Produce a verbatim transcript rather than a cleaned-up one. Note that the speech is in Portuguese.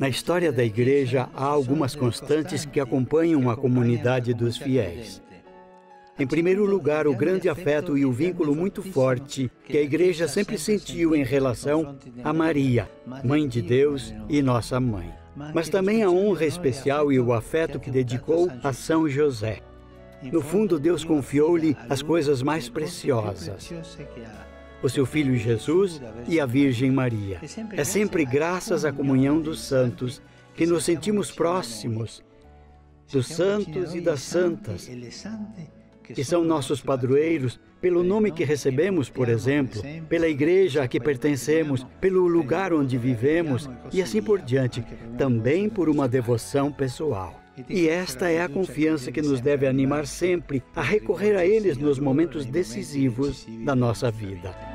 Na história da igreja, há algumas constantes que acompanham a comunidade dos fiéis. Em primeiro lugar, o grande afeto e o vínculo muito forte que a igreja sempre sentiu em relação a Maria, Mãe de Deus e Nossa Mãe. Mas também a honra especial e o afeto que dedicou a São José. No fundo, Deus confiou-lhe as coisas mais preciosas, o seu Filho Jesus e a Virgem Maria. É sempre graças à comunhão dos santos que nos sentimos próximos dos santos e das santas, que são nossos padroeiros, pelo nome que recebemos, por exemplo, pela igreja a que pertencemos, pelo lugar onde vivemos e assim por diante, também por uma devoção pessoal. E esta é a confiança que nos deve animar sempre a recorrer a eles nos momentos decisivos da nossa vida.